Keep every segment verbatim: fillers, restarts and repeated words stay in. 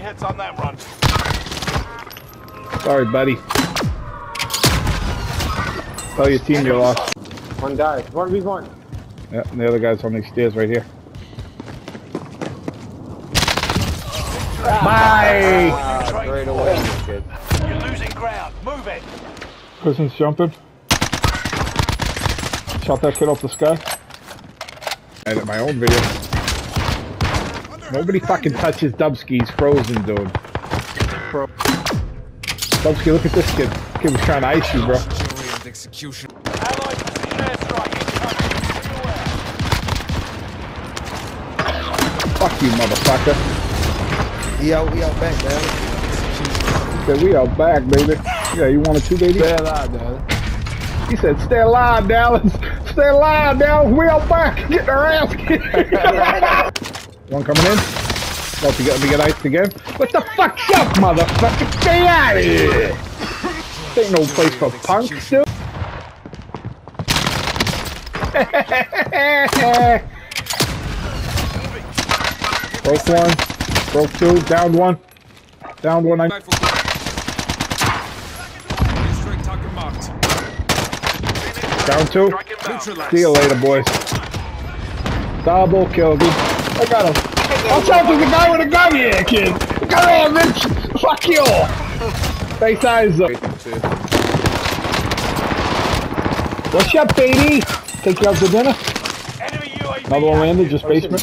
hits on that run. Sorry, buddy. Tell your team you lost. One died. one v one. Yeah, and the other guy's on these stairs right here. Bye! Ah, ah, right away, kid. You're losing ground. Move it. Person's jumping. Shot that kid off the sky. I edit my own video. Nobody fucking touches Dubsky. He's frozen, dude. Bro. Dubsky, look at this kid. This kid was trying to ice you, bro. Execution. Fuck you, motherfucker. We out, we out back, man. He said, we out back, baby. Yeah, you wanted two, baby? Stay alive, Dallas. He said, stay alive, Dallas. Stay alive, Dallas. We out back. Get our ass kicked. One coming in. Well, we got to get iced again. What the fuck up, motherfucker? Stay out of here. This ain't no place for punks, dude. Broke one, broke two, down one, down one. I down two. See you later, boys. Double kill, dude. I got him. Watch out, there's a guy with a gun here, kid. Go on, Rich. Fuck you. Face eyes up. What's up, baby? Take you out to dinner. Another one landed, just basement.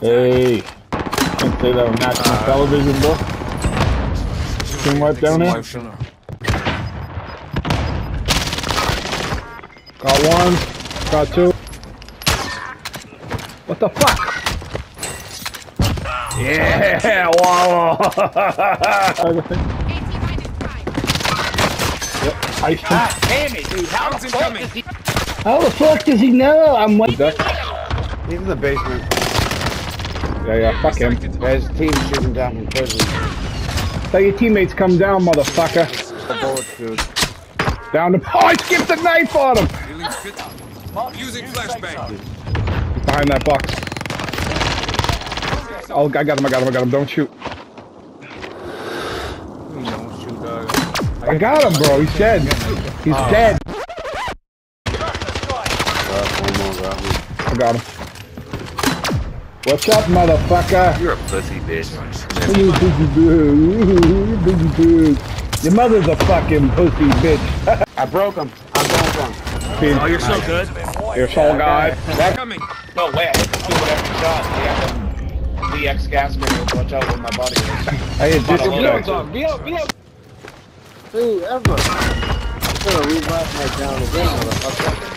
Hey, can't say that on national uh, television, bro. Team wipe down there. Got one, got two. What the fuck? Yeah, wow. Yep, ice ah, damn it, dude. How the fuck does he? How the fuck does he know? I'm waiting. He's in the basement. Yeah, yeah, fuck him. There's a team shooting down in prison. Tell your teammates come down, motherfucker. The bullets, dude. Down the. Oh, I skipped the knife on him! Using flashbang. He's behind that box. Oh, I got him, I got him, I got him. Don't shoot. Don't shoot, dog. I got him, bro. He's dead. He's uh, dead. I got him. What's up, motherfucker? You're a pussy bitch. You pussy bitch. Pussy bitch. Your mother's a fucking pussy bitch. I broke him. I'm going for him. Oh, you're so good. You're so guy. That's coming. No, wait. I hit the two with every shot. Yeah, the V X gas manual. Watch out with my body. I hit this one. Be up, be up. Dude, ever. I'm gonna revive my down again, motherfucker.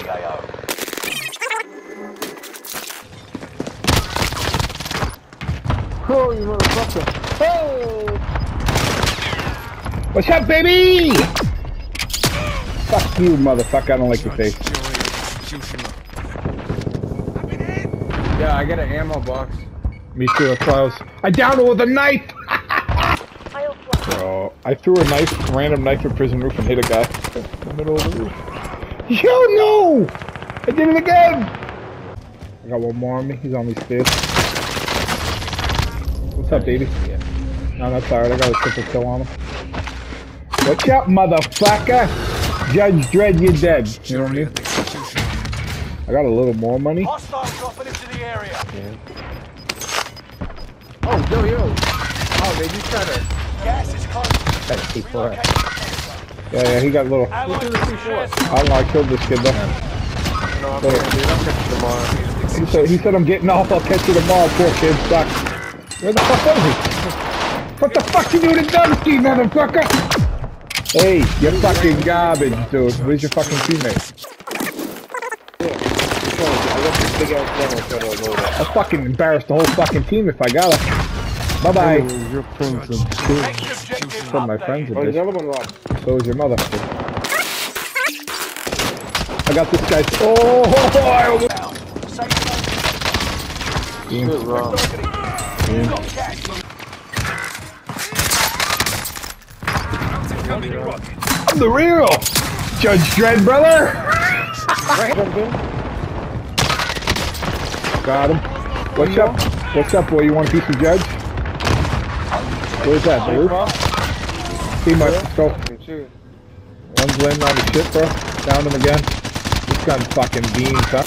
Oh, you motherfucker. Hey! What's up, baby? Fuck you, motherfucker. I don't like your face. Yeah, I got an ammo box. Me too, that's why I was. I downed it with a knife! Bro, I threw a knife, random knife at prison roof and hit a guy in the middle of the roof. Yo, no! I did it again! I got one more on me. He's on these stairs. What's up, baby? Yeah. No, that's alright. I got a triple kill on him. What's up, motherfucker? Judge Dredd, you're dead. You know what I mean? I got a little more money. Hostile dropping into the area. Yeah. Oh, yo, yo. Oh, they just got her. Gas is close. Gotta keep her. Yeah, yeah, he got a little. I don't know, I killed this kid, though. Yeah. No, I'm so, gonna, dude, I'll catch you tomorrow. He said, he said, I'm getting off. I'll catch you tomorrow. Poor kid sucks. Where the fuck was he? What the fuck you do to Dubsky, motherfucker? Hey, you're fucking garbage, dude. Where's your fucking teammate? I'd fucking embarrass the whole fucking team if I got it. Bye-bye. Your friends and so my friends are bitch. So is your mother. I got this guy. Oh, I almost... Yeah. I'm the real Judge Dredd, brother! Got him. What's up? What's up, boy? You want a piece of Judge? Where's that, dude? See, Mike, let's go. One's laying on his shit, bro. Downed him again. This gun's fucking beans, huh?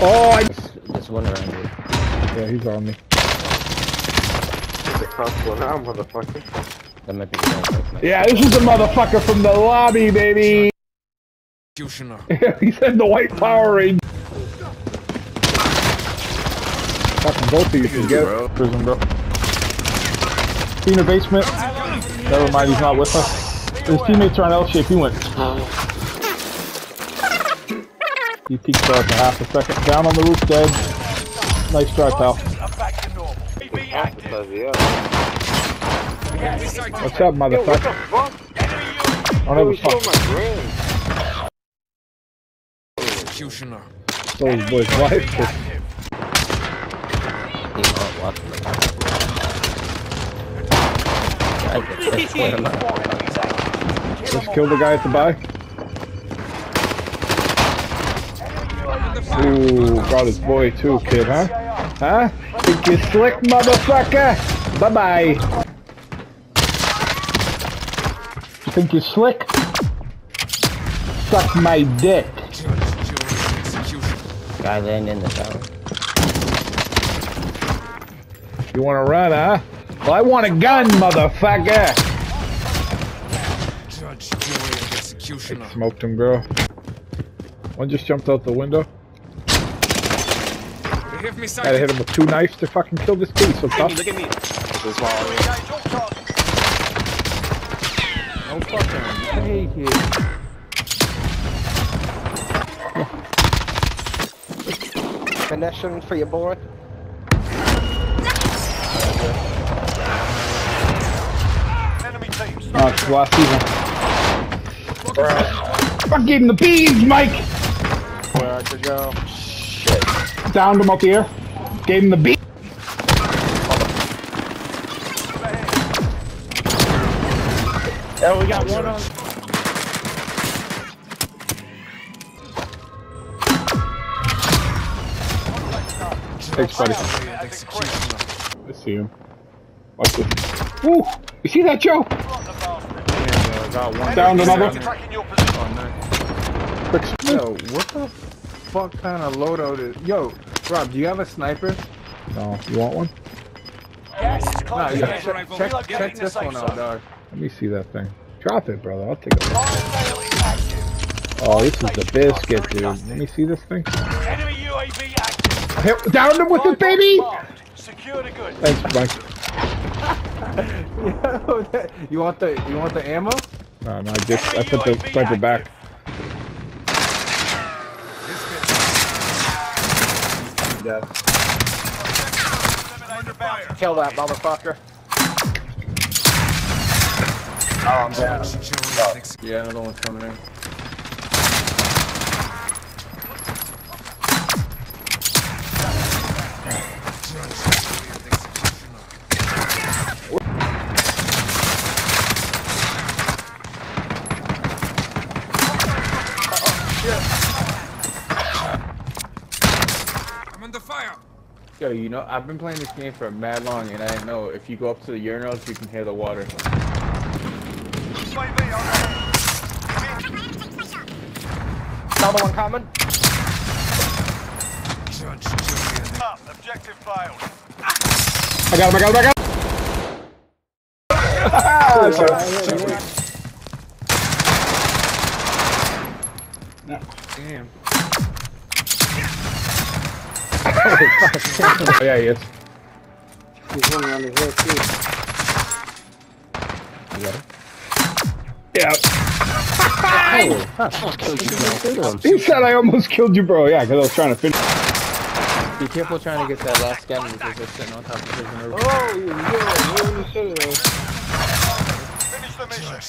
Oh, I... There's one around you. Yeah, he's on me. There's a crossbow now, motherfucker. That might be the yeah, this is the motherfucker from the lobby, baby! He said the white Power Ranger. Fucking both of you should get it. Prison, bro. Senior basement. Never mind, he's not with us. His teammates are on L shape. He went. He peeked for a half a second. Down on the roof, dead. Nice try, pal. What's up, motherfucker? I don't have a fuck. Executioner. Stole his boy's wife. Just kill the guy at the buy. Ooh, got his boy too, kid, huh? Huh? Think you slick, motherfucker? Bye bye. Think you slick? Suck my dick. Guy laying in the tower. You wanna run, huh? Well, I want a gun, motherfucker! Judge, jury, and executioner. I smoked him, girl. One just jumped out the window. Me gotta hit him with two knives to fucking kill this dude. So tough. Look at me. This no fucking. Hey, kid. Connection for your boy. Enemy team. Oh, it's last season. Bruh. Fuck, gave him the beans, Mike! Where I could go. Shit. Downed him up here. Gave him the beans. Yeah, we got one on. Thanks, buddy. I see him. Watch this. Woo! You see that, Joe? Yeah, got one. Down another. Oh, nice. Yo, what the fuck kind of loadout is? Yo, Rob, do you have a sniper? No. You want one? Yes. Nah, yeah. Check, check, check this one out, dog. Let me see that thing. Drop it, brother. I'll take a look. Oh, this is the biscuit, dude. Let me see this thing. Enemy U A V active. Down him with it, baby! Secure the goods. Thanks, Mike. Yo, that, you want the you want the ammo? No, no, I just I put the sniper back. Yeah. Kill that motherfucker. Oh, I'm down. Yeah, another one's coming in. Yo, you know, I've been playing this game for mad long, and I know if you go up to the urinals, you can hear the water. Another one coming. Objective failed. I got him, I got him, I got him! Damn. Oh, yeah, he is. He's running on the hill, too. You got him? Yeah. Oh, I almost killed you, bro. He said I almost killed you, bro. Yeah, because I was trying to finish. Be careful trying to get that last scan because they're sitting on top of the prisoner. Oh, you yeah, you're in the finish the mission.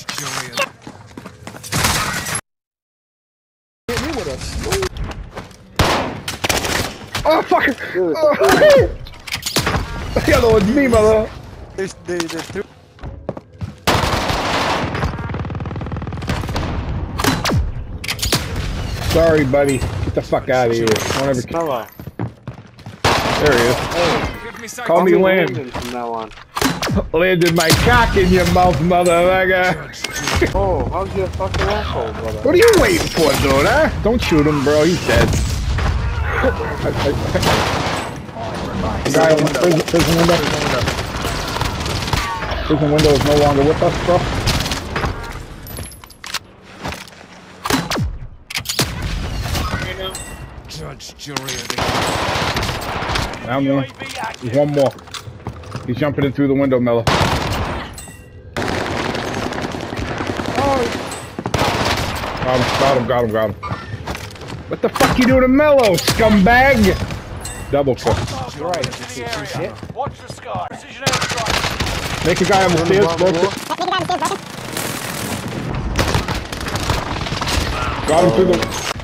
Get me with us. Oh fucker! Oh. The other one's me, mother! There's, there's, there's two. Sorry, buddy. Get the fuck out of here. Don't ever kill me. There he is. Hey, call me Landon from now on. Landon my cock in your mouth, motherfucker. Oh, how's your fucking asshole, brother? What are you waiting for, dude, huh? Don't shoot him, bro. He's dead. The guy in the prison, prison window. Prison window is no longer with us, bro. Judge, jury, down there. There's one more. He's jumping in through the window, Miller. Got him, got him, got him, got him. What the fuck you do to Mello, scumbag? Double kill. Right. Watch the sky. Precision airstrike. Make a guy on the stairs, broke. Got him through the.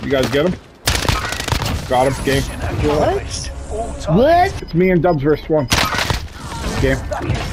You guys get him? Got him, game. What? What? It's me and Dubs versus one. Game.